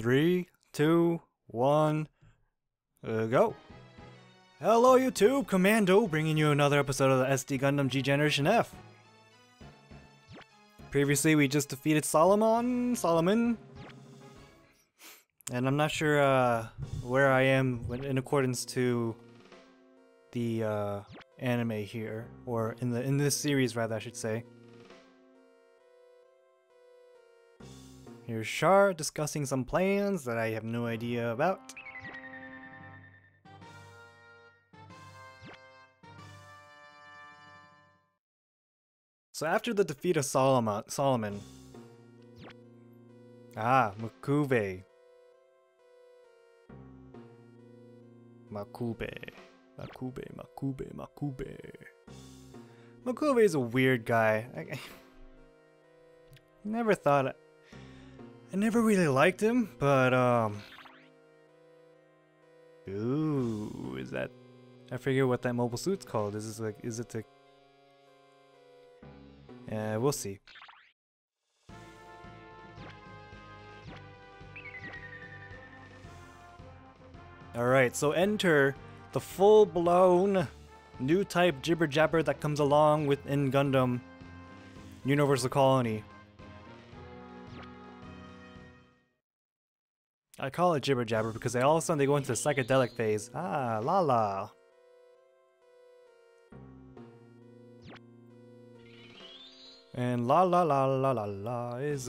3, 2, 1, go. Hello YouTube, Commando bringing you another episode of the SD Gundam G Generation F. Previously we just defeated Solomon. And I'm not sure where I am in accordance to the anime here, or in this series rather I should say. Here's Char discussing some plans that I have no idea about. So after the defeat of Solomon. Ah, Makube. Makube is a weird guy. I never thought I never really liked him, but ooh, is that? I forget what that mobile suit's called. We'll see. All right, so enter the full-blown new type jibber jabber that comes along within Gundam Universal Colony. I call it jibber jabber because they all of a sudden they go into the psychedelic phase. Ah, Lalah. And Lalah is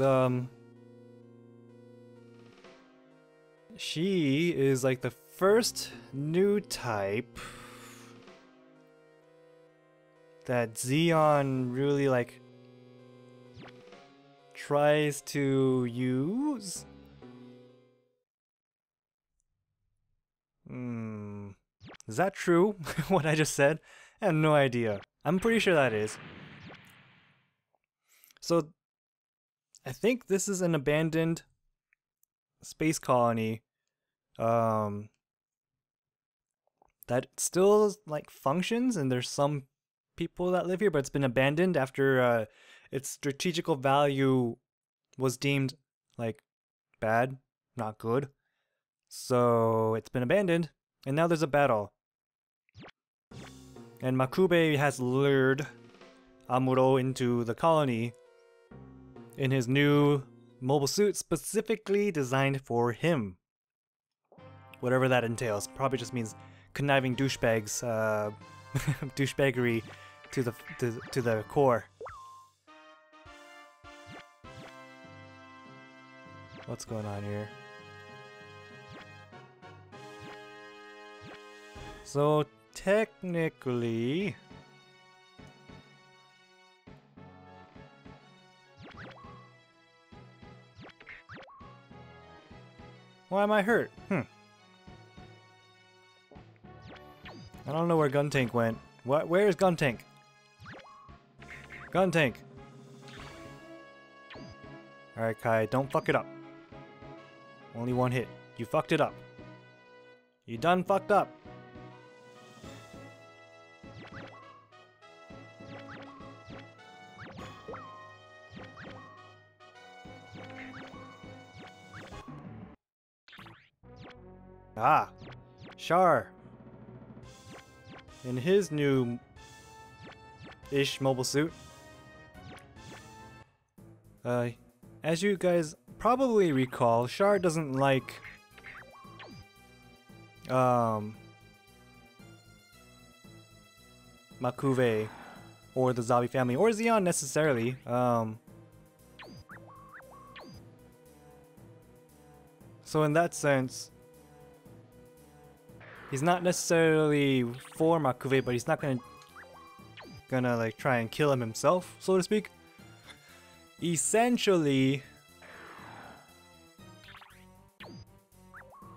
she is like the first new type that Zeon really like tries to use. Is that true? What I just said? I have no idea. I'm pretty sure that is. So, I think this is an abandoned space colony that still like functions, and there's some people that live here, but it's been abandoned after its strategical value was deemed like bad, not good. So it's been abandoned, and now there's a battle. And Makube has lured Amuro into the colony in his new mobile suit specifically designed for him. Whatever that entails, probably just means conniving douchebags, douchebaggery to the core. What's going on here? So technically, why am I hurt? I don't know where Gun Tank went. What? Where is Gun Tank? Gun Tank. All right, Kai, don't fuck it up. Only one hit. You fucked it up. You done fucked up. Ah, Char, in his new-ish mobile suit. As you guys probably recall, Char doesn't like Makube or the Zabi family or Zeon necessarily. So in that sense, he's not necessarily for Makube, but he's not gonna like try and kill him himself, so to speak. Essentially,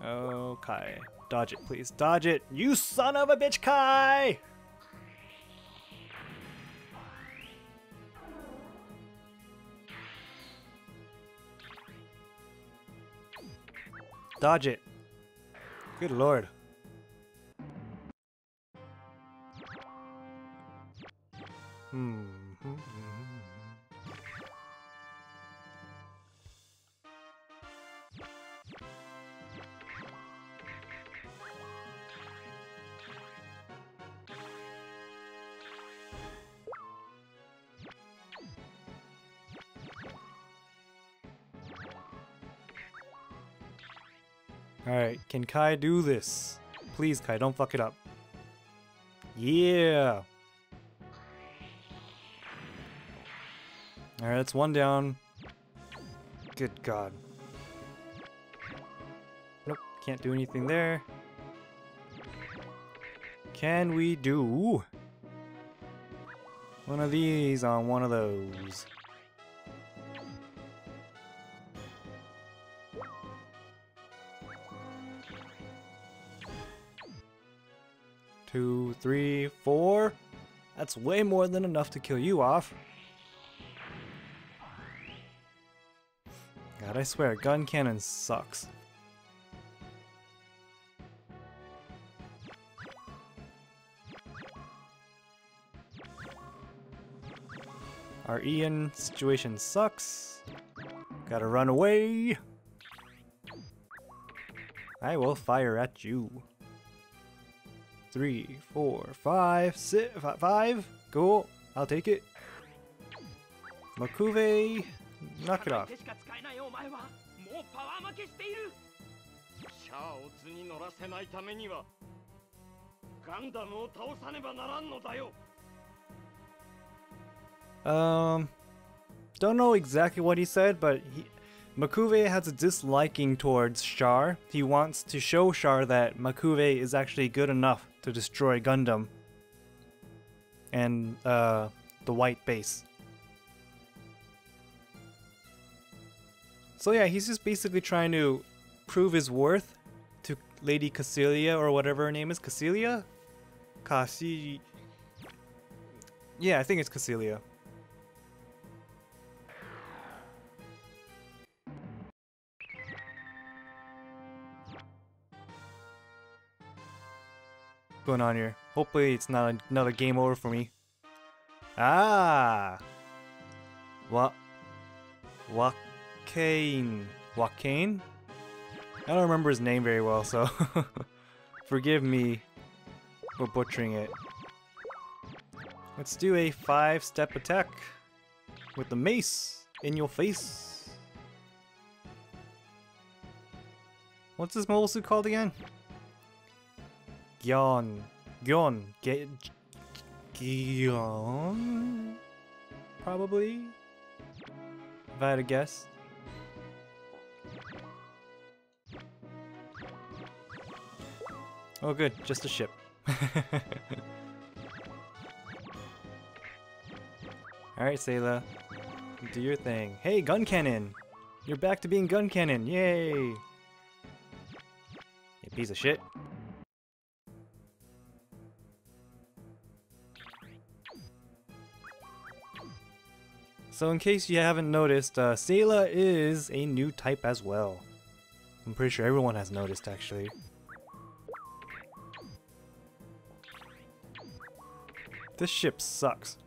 oh Kai, dodge it, please, dodge it, you son of a bitch, Kai! Dodge it. Good lord. Alright, can Kai do this? Please, Kai, don't fuck it up. Yeah! Alright, that's one down. Good God. Nope, can't do anything there. Can we do one of these on one of those? Two, three, four. That's way more than enough to kill you off. God, I swear, Gun Cannon sucks. Our Ian situation sucks. Gotta run away. I will fire at you. 3, 4, 5, 6, 5. Cool. I'll take it. Makube, knock it off. Don't know exactly what he said, but Makube has a disliking towards Char. He wants to show Char that Makube is actually good enough to destroy Gundam and the White Base. So yeah, he's just basically trying to prove his worth to Lady Cassilia, or whatever her name is. Cassilia? Cassi... Yeah, I think it's Cassilia. Going on here? Hopefully it's not another game over for me. Ah! Wakane. Wakane? I don't remember his name very well, so forgive me for butchering it. Let's do a 5-step attack with the mace in your face. What's this mobile suit called again? Gion. Gion. Gion? Probably? If I had a guess. Oh good, just a ship. Alright Sayla, do your thing. Hey Gun Cannon! You're back to being Gun Cannon, yay! You piece of shit. So in case you haven't noticed, Sayla is a new type as well. I'm pretty sure everyone has noticed, actually. This ship sucks.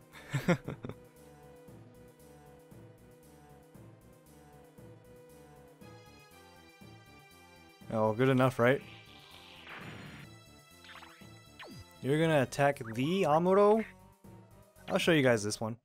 Oh, good enough, right? You're gonna attack the Amuro? I'll show you guys this one.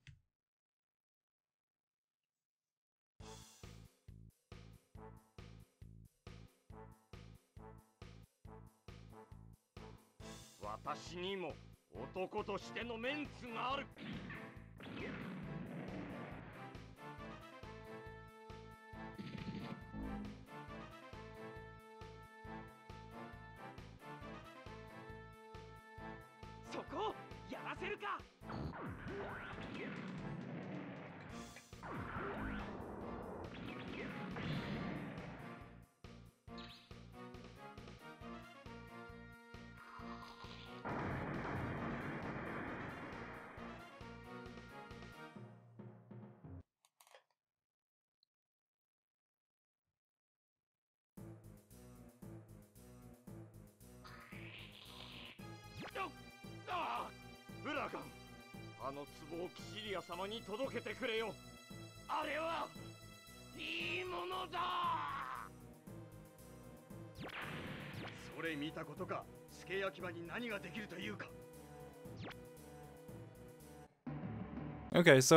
Okay, so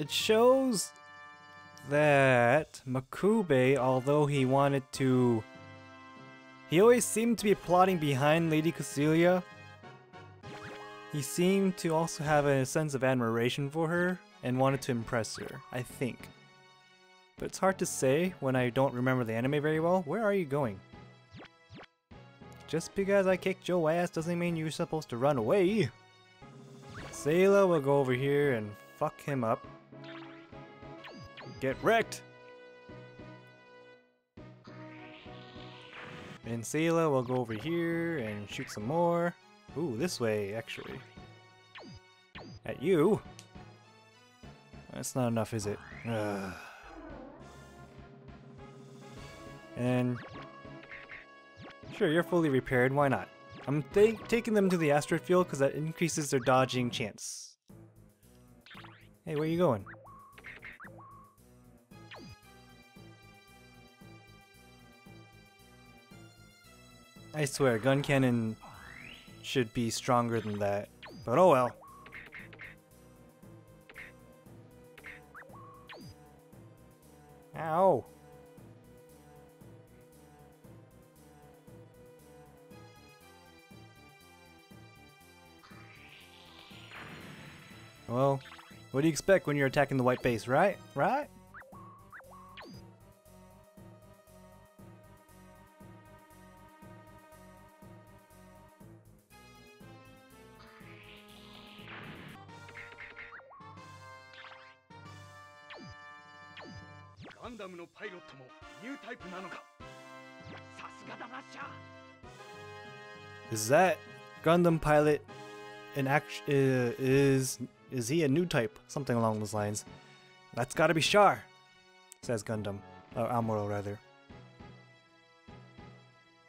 it shows that Makube, although he wanted to... He always seemed to be plotting behind Lady Cassilia. He seemed to also have a sense of admiration for her and wanted to impress her, I think. But it's hard to say when I don't remember the anime very well. Where are you going? Just because I kicked your ass doesn't mean you're supposed to run away. Sayla will go over here and fuck him up. Get wrecked! And Sayla will go over here and shoot some more. Ooh, this way, actually. At you! That's not enough, is it? Ugh. And... Sure, you're fully repaired, why not? I'm taking them to the asteroid field because that increases their dodging chance. Hey, where you going? I swear, Gun Cannon should be stronger than that, but oh well. Ow! Well, what do you expect when you're attacking the White Base, right? Right? Is that Gundam pilot an is he a new type? Something along those lines. That's gotta be Char, says Gundam. Or Amuro, rather.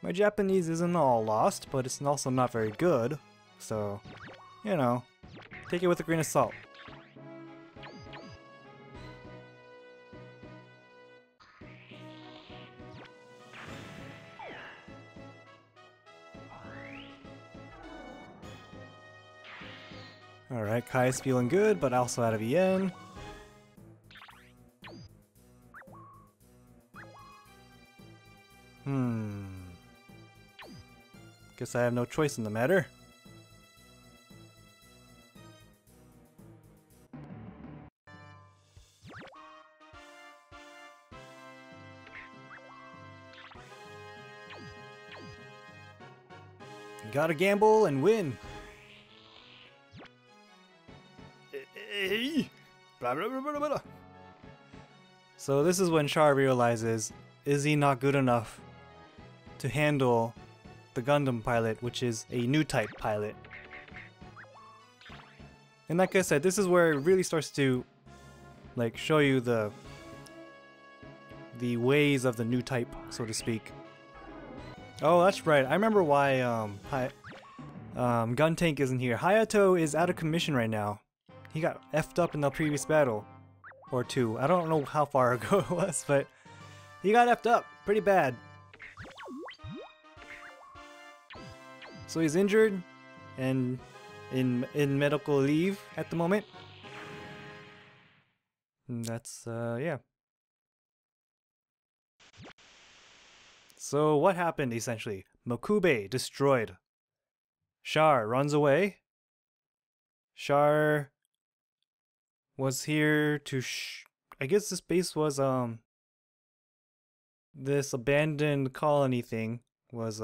My Japanese isn't all lost, but it's also not very good. So, you know, take it with a grain of salt. Alright, Kai's feeling good, but also out of EN. Guess I have no choice in the matter. You gotta gamble and win! So this is when Char realizes, is he not good enough to handle the Gundam pilot, which is a new type pilot. And like I said, this is where it really starts to like show you the ways of the new type, so to speak. Oh, that's right. I remember why Gun Tank isn't here. Hayato is out of commission right now. He got effed up in the previous battle, or two. I don't know how far ago it was, but he got effed up pretty bad. So he's injured and in medical leave at the moment. And that's, yeah. So what happened, essentially? Makube destroyed. Char runs away. Char... was here to I guess this base was, this abandoned colony thing was,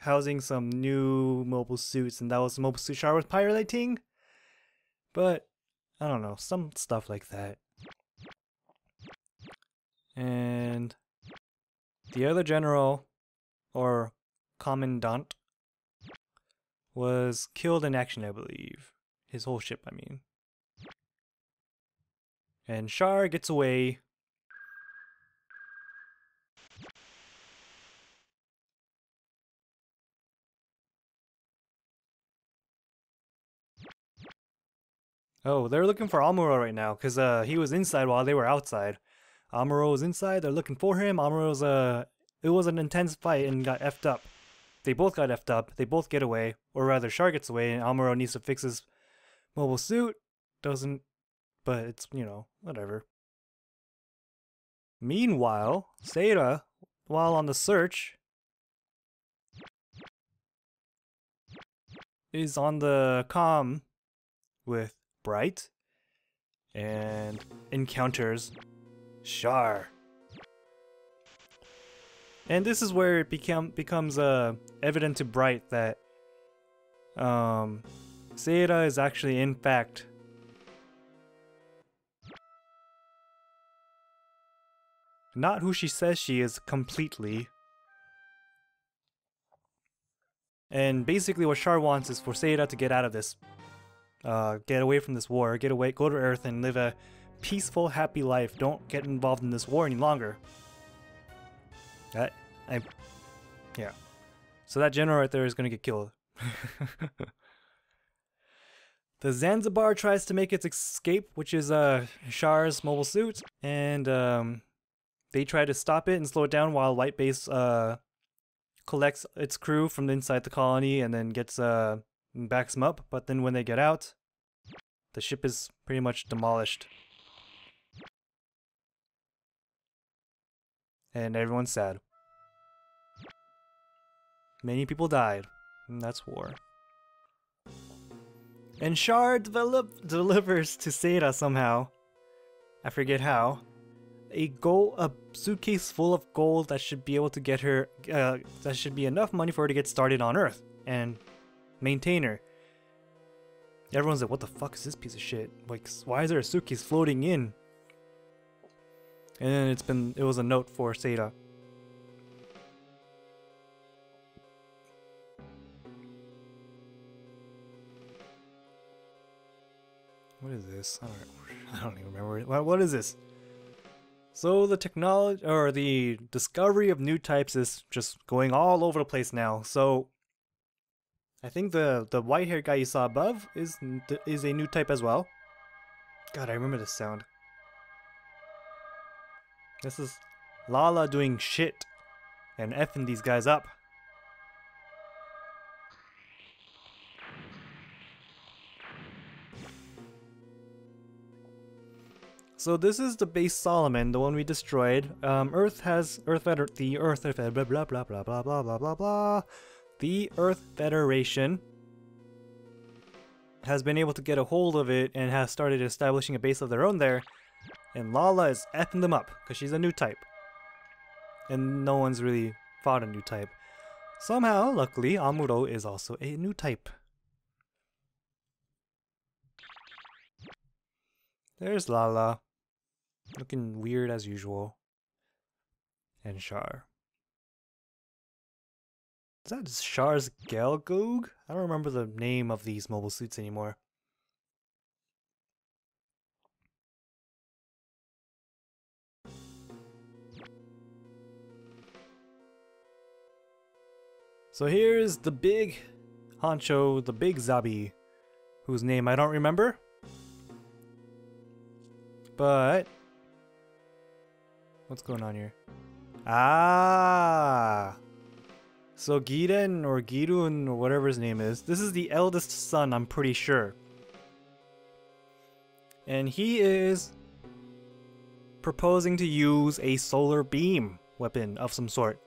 housing some new mobile suits, and that was the mobile suit Char was piloting? But, I don't know, some stuff like that. And the other general, or commandant, was killed in action, I believe. His whole ship, I mean. And Char gets away. Oh, they're looking for Amuro right now, because he was inside while they were outside. Amuro was inside, they're looking for him. Amuro's, it was an intense fight and got effed up. They both got effed up, they both get away. Or rather, Char gets away and Amuro needs to fix his mobile suit. Doesn't... But it's, you know, whatever. Meanwhile, Seda, while on the search, is on the comm with Bright and encounters Char. And this is where it becomes evident to Bright that Seda is actually, in fact, not who she says she is completely. And basically what Char wants is for Seda to get out of this, get away from this war, get away, go to Earth and live a peaceful, happy life. Don't get involved in this war any longer. Yeah. So that general right there is gonna get killed. The Zanzibar tries to make its escape, which is Char's mobile suit, and they try to stop it and slow it down while White Base collects its crew from inside the colony and then gets backs them up. But then when they get out, the ship is pretty much demolished. And everyone's sad. Many people died. And that's war. And Char delivers to Seda somehow, I forget how, a suitcase full of gold that should be able to get her, that should be enough money for her to get started on Earth and maintain her. Everyone's like, what the fuck is this piece of shit? Like, why is there a suitcase floating in? And it was a note for Seda. What is this? I don't even remember. What is this? So the technology, or the discovery of new types is just going all over the place now. So I think the white-haired guy you saw above is a new type as well. God, I remember this sound. This is Lalah doing shit and effing these guys up. So this is the base Solomon, the one we destroyed. The Earth Federation has been able to get a hold of it and has started establishing a base of their own there. And Lalah is effing them up because she's a new type. And no one's really fought a new type. Somehow, luckily, Amuro is also a new type. There's Lalah. Looking weird as usual. And Char. Is that Char's Gelgoog? I don't remember the name of these mobile suits anymore. So here's the big honcho, the big Zabi, whose name I don't remember. But what's going on here? Ah! So Gihren or Gihren or whatever his name is, this is the eldest son, I'm pretty sure. And he is proposing to use a solar beam weapon of some sort.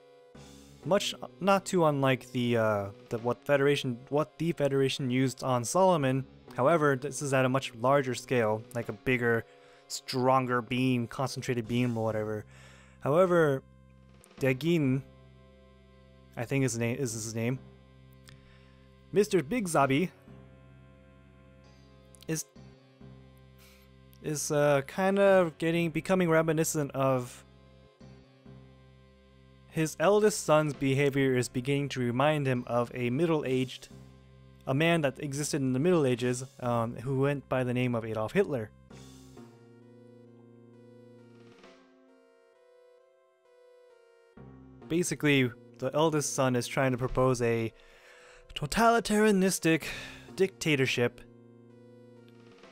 Much not too unlike what the Federation used on Solomon. However, this is at a much larger scale, like a bigger, stronger beam, concentrated beam or whatever. However, Degin, I think is his name, Mr. Big Zabi, is kind of becoming reminiscent of. His eldest son's behavior is beginning to remind him of a man that existed in the Middle Ages, who went by the name of Adolf Hitler. Basically, the eldest son is trying to propose a totalitarianistic dictatorship.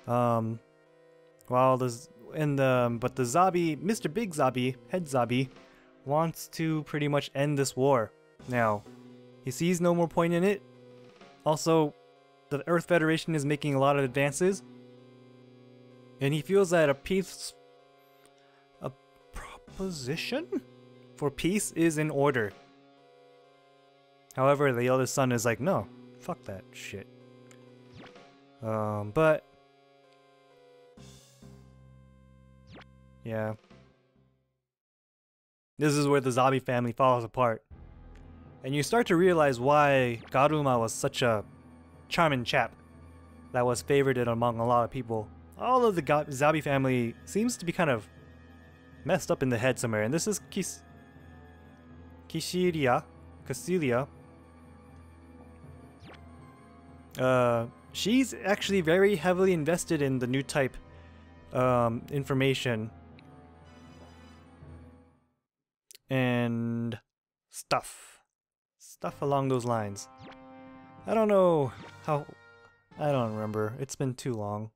But the Zabi, Mr. Big Zabi, Head Zabi, wants to pretty much end this war. Now, he sees no more point in it. Also, the Earth Federation is making a lot of advances, and he feels that a peace, a position? For peace is in order. However, the eldest son is like, no, fuck that shit. But... yeah. This is where the Zabi family falls apart. And you start to realize why Garuma was such a charming chap that was favored among a lot of people. All of the Zabi family seems to be kind of messed up in the head somewhere. And this is Kishiria, Cassilia. She's actually very heavily invested in the new type information and stuff along those lines. I don't know how, I don't remember. It's been too long.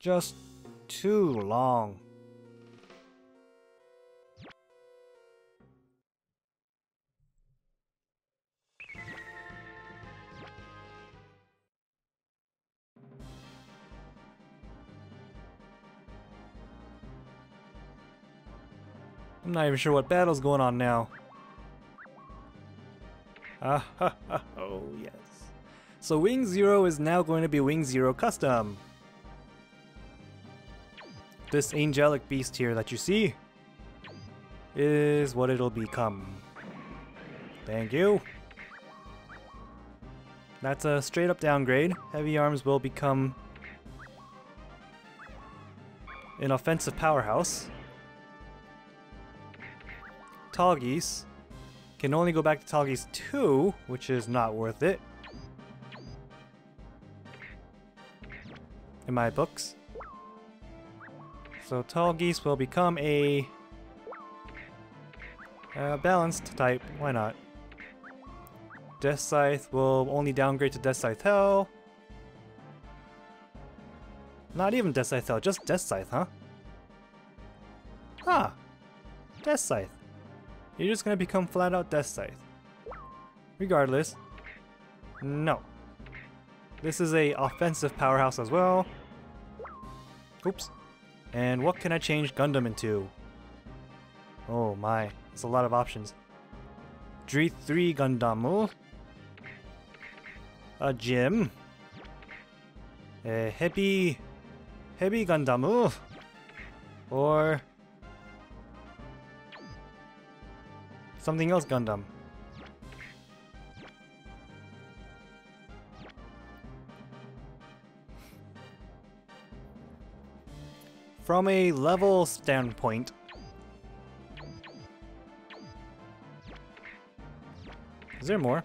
Just too long. I'm not even sure what battle's going on now. Oh yes. So Wing Zero is now going to be Wing Zero Custom. This angelic beast here that you see is what it'll become. Thank you. That's a straight up downgrade. Heavy Arms will become an offensive powerhouse. Tall Geese can only go back to Tall Geese 2, which is not worth it in my books. So Tall Geese will become a balanced type. Why not? Death Scythe will only downgrade to Death Scythe Hell. Not even Death Scythe Hell, just Death Scythe, huh? Huh. Death Scythe. You're just gonna become flat out Death Scythe. Regardless, no. This is a offensive powerhouse as well. Oops. And what can I change Gundam into? Oh my, it's a lot of options. G3 Gundam. A gym. A heavy Gundam. Or something else Gundam. From a level standpoint, is there more?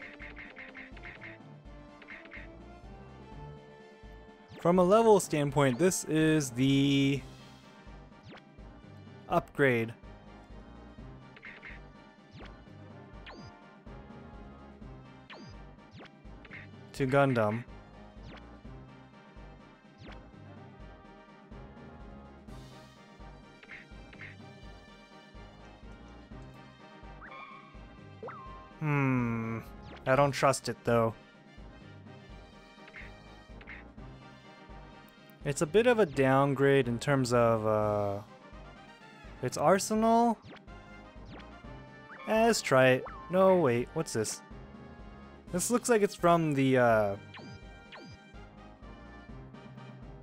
From a level standpoint, this is the upgrade. To Gundam. I don't trust it though. It's a bit of a downgrade in terms of its arsenal. Eh, let's try it. No, wait, what's this? This looks like it's from the,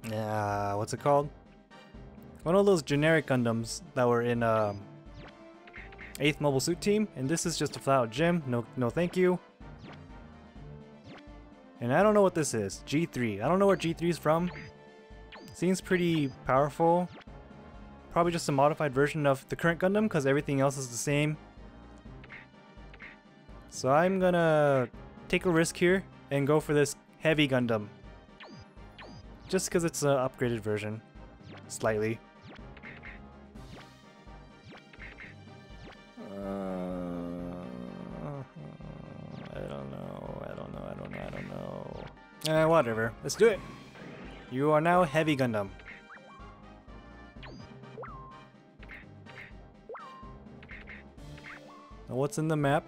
what's it called? One of those generic Gundams that were in, 8th Mobile Suit Team, and this is just a flat out gym. No thank you. And I don't know what this is. G3. I don't know where G3 is from. Seems pretty powerful. Probably just a modified version of the current Gundam, because everything else is the same. So I'm gonna take a risk here and go for this Heavy Gundam. Just because it's an upgraded version. Slightly. I don't know. Whatever. Let's do it! You are now Heavy Gundam. Now what's in the map?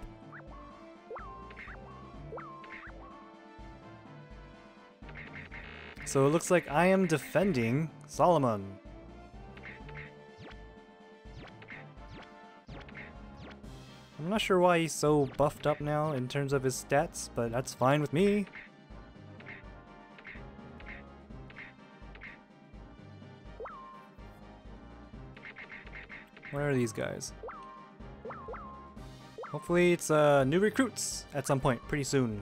So it looks like I am defending Solomon. not sure why he's so buffed up now in terms of his stats, but that's fine with me. Where are these guys? Hopefully it's new recruits at some point pretty soon.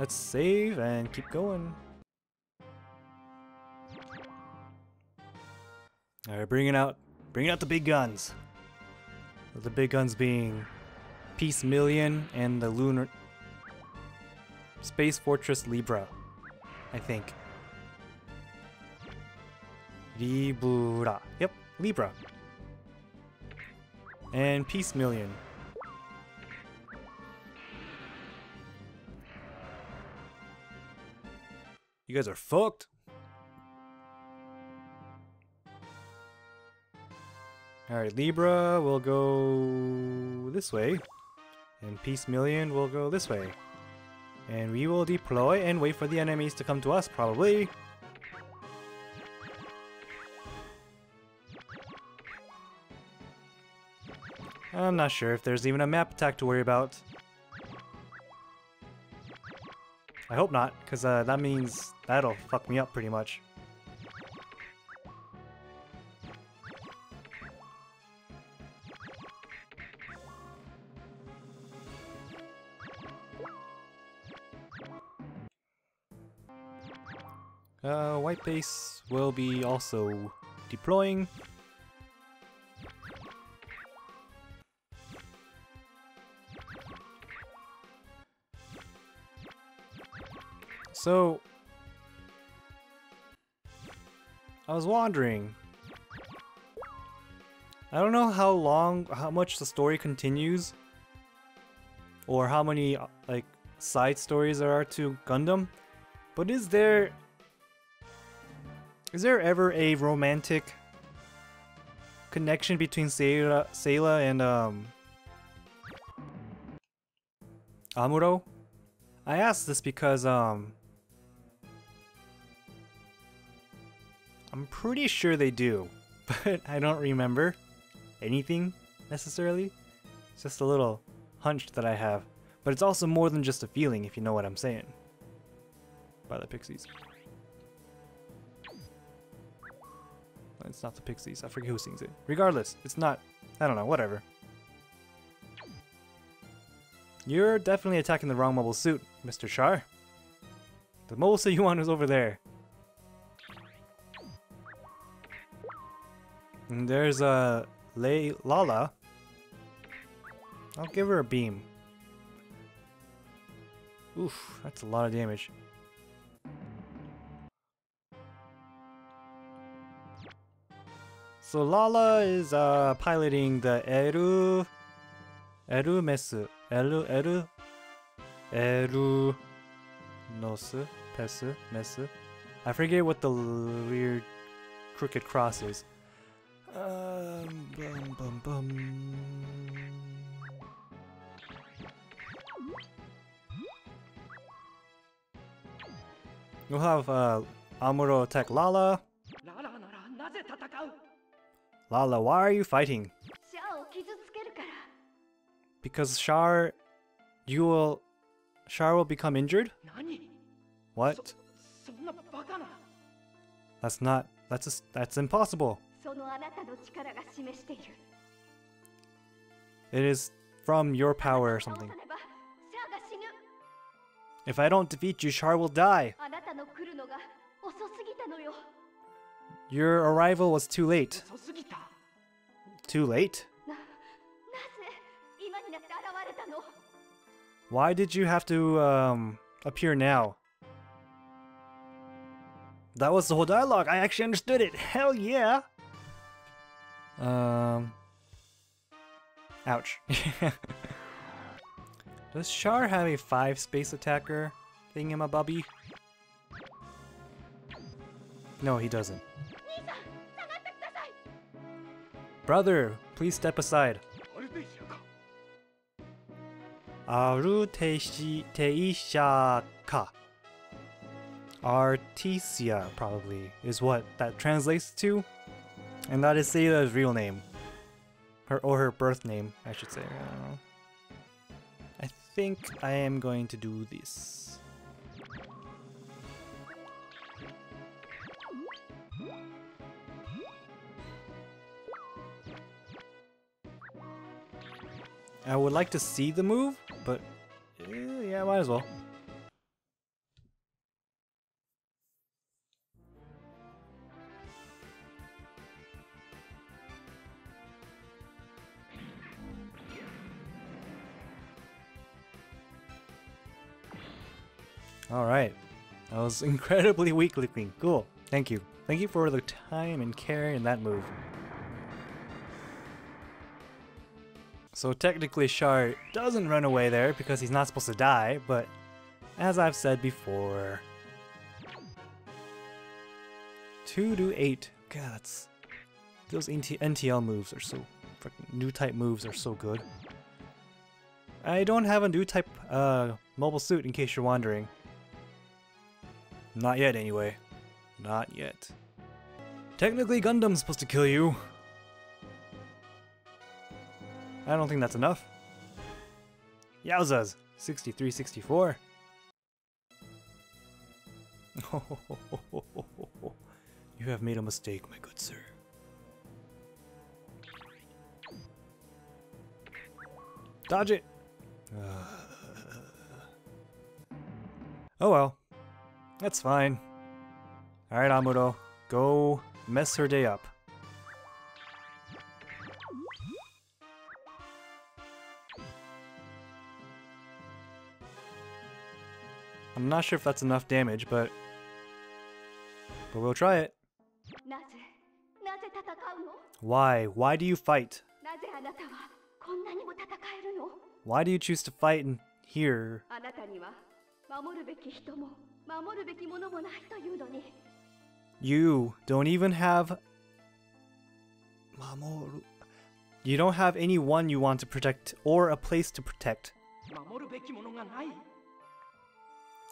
Let's save and keep going. Alright, bringing out the big guns. The big guns being Peace Million and the Lunar Space Fortress Libra, I think. Libra. Yep, Libra. And Peace Million. You guys are fucked. Alright, Libra will go this way. And Peace Million will go this way. And we will deploy and wait for the enemies to come to us, probably. I'm not sure if there's even a map attack to worry about. I hope not, because that means that'll fuck me up pretty much. White Base will be also deploying. So, I was wondering, I don't know how much the story continues, or how many, like, side stories there are to Gundam, but is there ever a romantic connection between Sayla and, Amuro? I asked this because, I'm pretty sure they do, but I don't remember anything necessarily. It's just a little hunch that I have. But it's also more than just a feeling, if you know what I'm saying. By the pixies. It's not the pixies. I forget who sings it. Regardless, it's not... I don't know, whatever. You're definitely attacking the wrong mobile suit, Mr. Char. The mobile suit you want is over there. And there's Lalah. I'll give her a beam. Oof, that's a lot of damage. So Lalah is piloting the Eru Mesu. I forget what the weird crooked cross is. We'll have Amuro attack Lalah. Lalah, why are you fighting? Because Char will become injured? What? That's impossible. It is from your power or something. If I don't defeat you, Char will die. Your arrival was too late. Too late? Why did you have to appear now? That was the whole dialogue. I actually understood it. Hell yeah. Ouch. Does Char have a 5 space attacker thingamabobby? No, he doesn't. Brother, please step aside. Aruteishaka. Artesia, probably, is what that translates to. And that is Seida's real name. Or her birth name, I should say. I don't know. I think I am going to do this. I would like to see the move, but yeah, might as well. Alright, that was incredibly weak looking. Cool, thank you. Thank you for the time and care in that move. So technically Char doesn't run away there because he's not supposed to die, but as I've said before... 2 to 8. God, that's... Those NTL moves are so... Freaking new type moves are so good. I don't have a new type mobile suit in case you're wondering. Not yet, anyway. Not yet. Technically, Gundam's supposed to kill you. I don't think that's enough. Yowzas! 63, 64. You have made a mistake, my good sir. Dodge it! Oh well. That's fine. Alright, Amuro, go mess her day up. I'm not sure if that's enough damage, but we'll try it. Why? Why do you fight? Why do you choose to fight in here? You don't even have... Mamoru... You don't have anyone you want to protect, or a place to protect.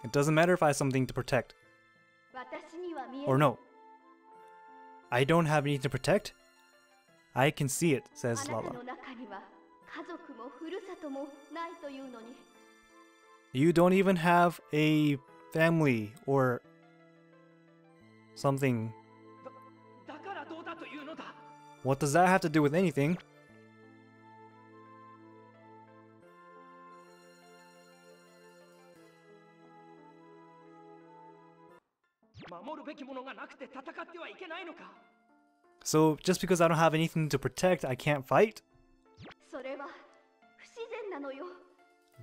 It doesn't matter if I have something to protect. Or no. I don't have anything to protect? I can see it, says Lalah. You don't even have a family or something. What does that have to do with anything? So just because I don't have anything to protect, I can't fight?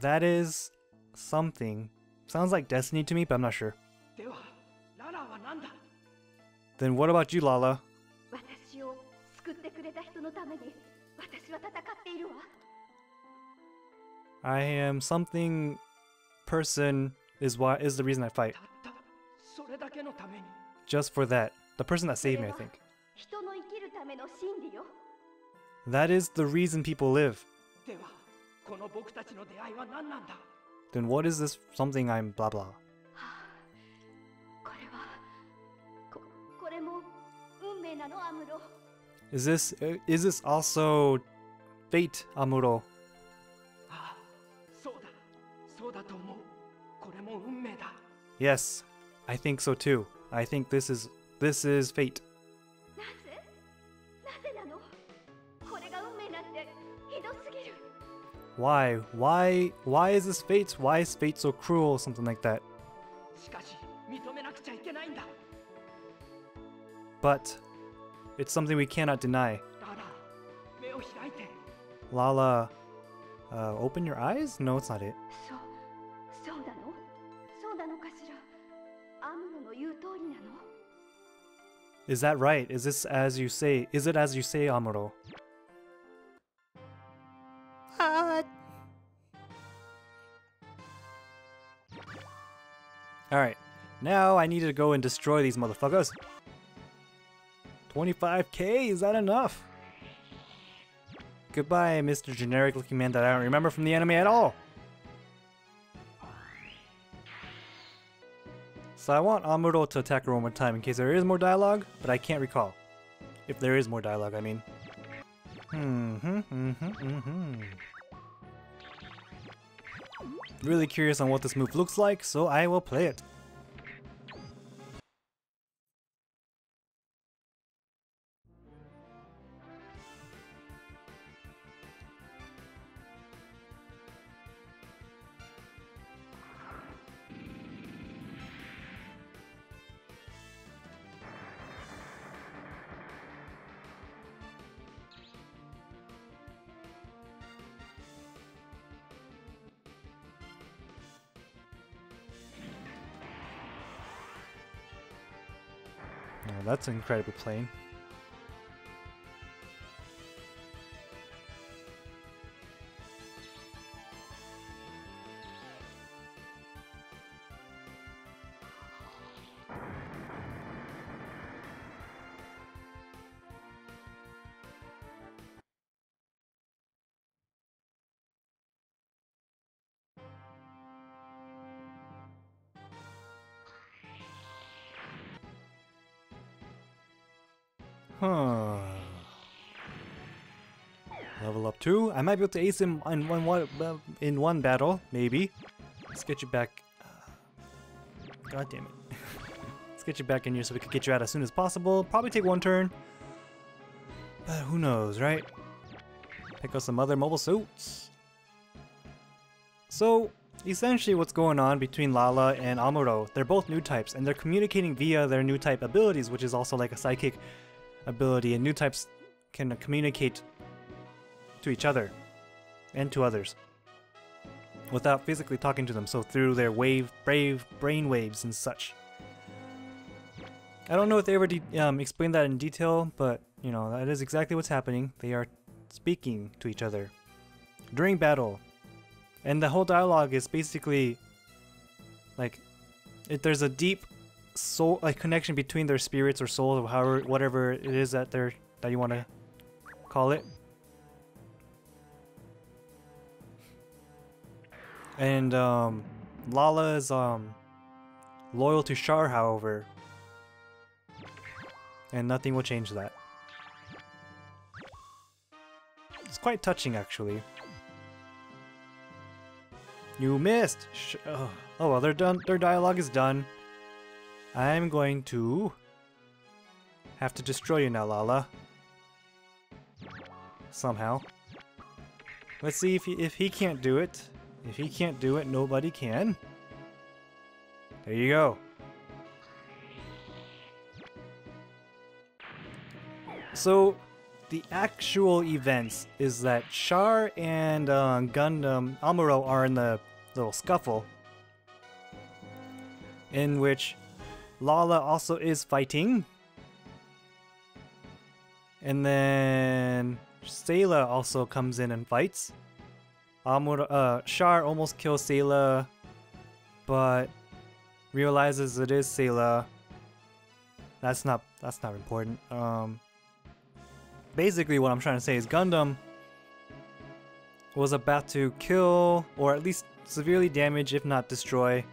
That is... something. Sounds like destiny to me, but I'm not sure. Then what about you, Lalah? I am something... person is the reason I fight. Just for that. The person that saved me, I think. That is the reason people live. Then what is this something I'm blah blah? Is this also fate, Amuro? Yes, I think so too. I think this is fate. Why? Why is this fate? Why is fate so cruel? Something like that. But it's something we cannot deny. Lalah, open your eyes? No, it's not it. Is that right? Is this as you say? Is it as you say, Amuro? Alright, now I need to go and destroy these motherfuckers. 25k, is that enough? Goodbye, Mr. Generic looking man that I don't remember from the anime at all. So I want Amuro to attack her one more time in case there is more dialogue, but I can't recall. If there is more dialogue, I mean. Really curious on what this move looks like, so I will play it. That's incredibly plain. Huh. Level up 2. I might be able to ace him in one battle, maybe. Let's get you back. God damn it. Let's get you back in here so we can get you out as soon as possible. Probably take one turn. But who knows, right? Pick up some other mobile suits. So, essentially what's going on between Lalah and Amuro, they're both new types, and they're communicating via their new type abilities, which is also like a psychic ability, and new types can communicate to each other and to others without physically talking to them, so through their brain waves and such. I don't know if they ever explained that in detail, but you know, that is exactly what's happening. They are speaking to each other during battle, and the whole dialogue is basically like, if there's a deep soul, like, connection between their spirits or souls, or however, whatever it is that you want to call it. And Lalah is loyal to Char, however, and nothing will change that. It's quite touching, actually. You missed. Oh well, they're done. Their dialogue is done. I'm going to have to destroy you now, Lalah. Somehow. Let's see if he can't do it. If he can't do it, nobody can. There you go. So, the actual events is that Char and Amuro are in the little scuffle, in which Lalah also is fighting, and then Sayla also comes in and fights. Char almost kills Sayla, but realizes it is Sayla. That's not important. Basically, what I'm trying to say is Gundam was about to kill, or at least severely damage, if not destroy,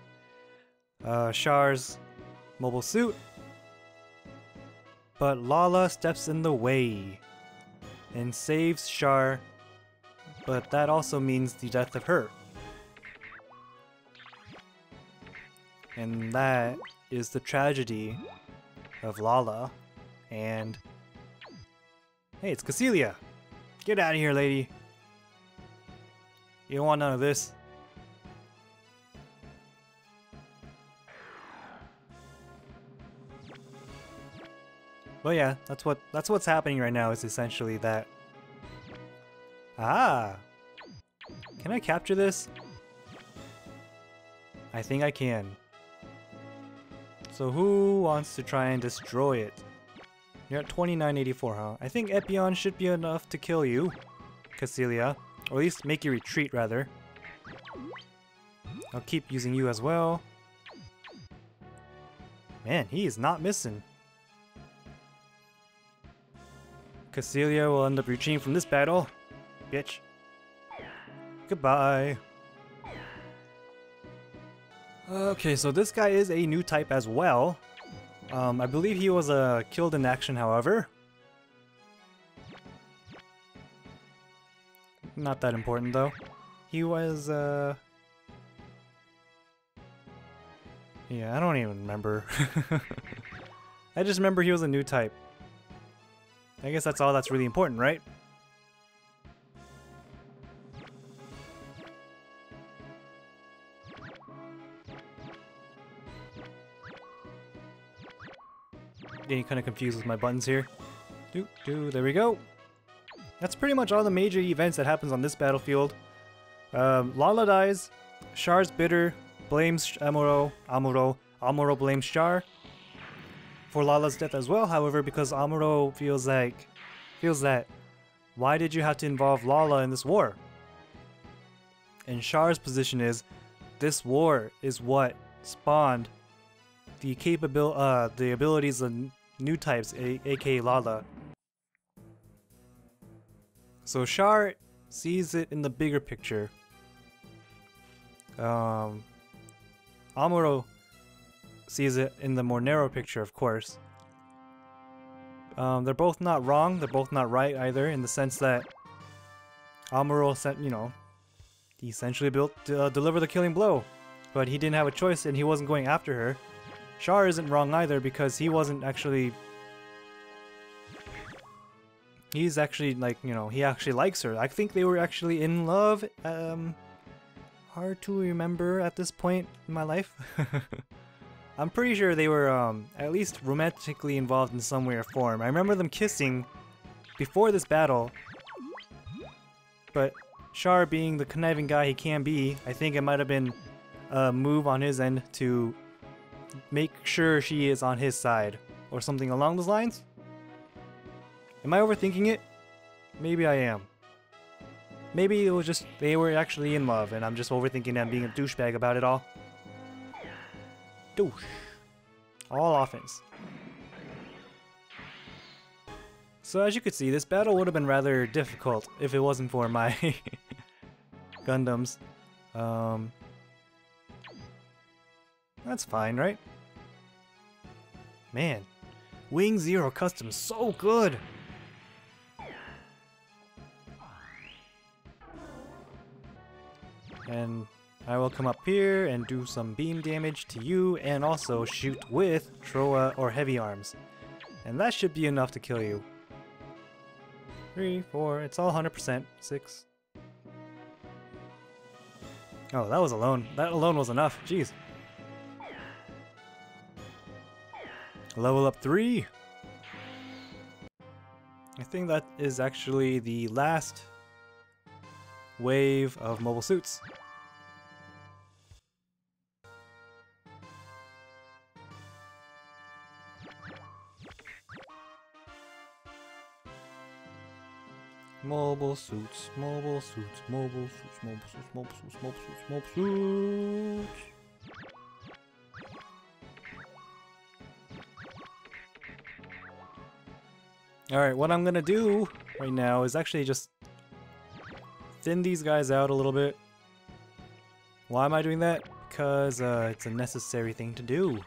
Char's mobile suit, but Lalah steps in the way and saves Char, but that also means the death of her, and that is the tragedy of Lalah. And hey, it's Cassilia. Get out of here, lady. You don't want none of this. But yeah, that's what's happening right now, is essentially that. Ah! Can I capture this? I think I can. So who wants to try and destroy it? You're at 2984, huh? I think Epion should be enough to kill you, Cassilia. Or at least make you retreat, rather. I'll keep using you as well. Man, he is not missing. Cassilia will end up retreating from this battle. Bitch. Goodbye. Okay, so this guy is a new type as well. I believe he was killed in action, however. Not that important, though. He was, yeah, I don't even remember. I just remember he was a new type. I guess that's all that's really important, right? Getting kind of confused with my buttons here. There we go. That's pretty much all the major events that happens on this battlefield. Lalah dies, Char's bitter, blames Amuro blames Char for Lalah's death as well, however, because Amuro feels that why did you have to involve Lalah in this war? And Char's position is this war is what spawned the abilities of new types, aka Lalah. So Char sees it in the bigger picture. Amuro sees it in the more narrow picture, of course. They're both not wrong, they're both not right either, in the sense that Amuro sent, you know, he essentially delivered the killing blow, but he didn't have a choice and he wasn't going after her. Char isn't wrong either because he wasn't actually... He's actually, like, you know, he actually likes her. I think they were actually in love. Hard to remember at this point in my life. I'm pretty sure they were at least romantically involved in some way or form. I remember them kissing before this battle. But Char, being the conniving guy he can be, I think it might have been a move on his end to make sure she is on his side, or something along those lines? Am I overthinking it? Maybe I am. Maybe it was just they were actually in love and I'm just overthinking them being a douchebag about it all. Douche. All offense. So as you could see, this battle would have been rather difficult if it wasn't for my Gundams. That's fine, right? Man, Wing Zero Custom is so good! And I will come up here and do some beam damage to you and also shoot with Troa or Heavy Arms. And that should be enough to kill you. 3, 4, it's all 100%. 6. Oh, that was alone. That alone was enough. Jeez. Level up 3! I think that is actually the last wave of mobile suits. Mobile suits, mobile suits, mobile suits, mobile suits, mobile suits, mobile suits, mobile suits, mobile suits. Alright, what I'm gonna do right now is actually just thin these guys out a little bit. Why am I doing that? Because it's a necessary thing to do,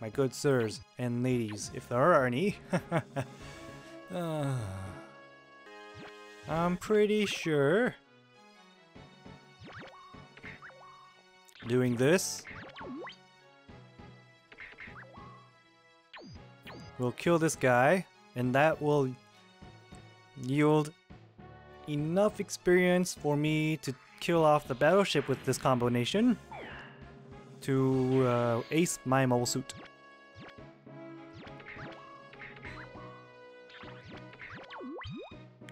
my good sirs and ladies, if there are any. I'm pretty sure doing this will kill this guy. And that will yield enough experience for me to kill off the battleship with this combination to ace my mobile suit.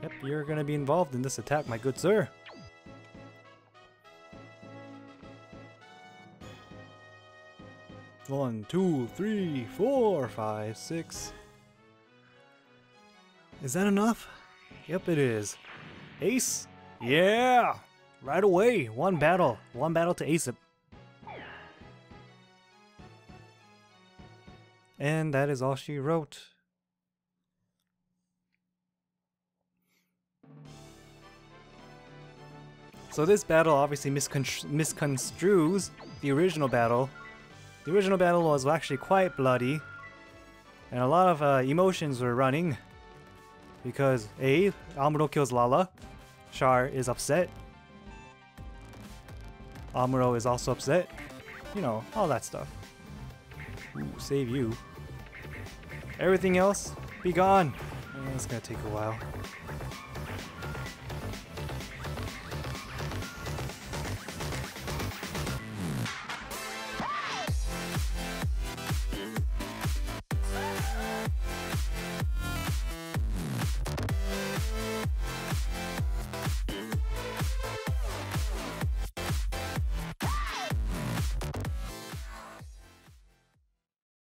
Yep, you're gonna be involved in this attack, my good sir. One, two, three, four, five, six. Is that enough? Yep, it is. Ace? Yeah! Right away! One battle. One battle to ace it. And that is all she wrote. So this battle obviously misconstrues the original battle. The original battle was actually quite bloody. And a lot of emotions were running. Because A, Amuro kills Lalah, Char is upset. Amuro is also upset. You know, all that stuff. Ooh, save you. Everything else, be gone. It's gonna take a while.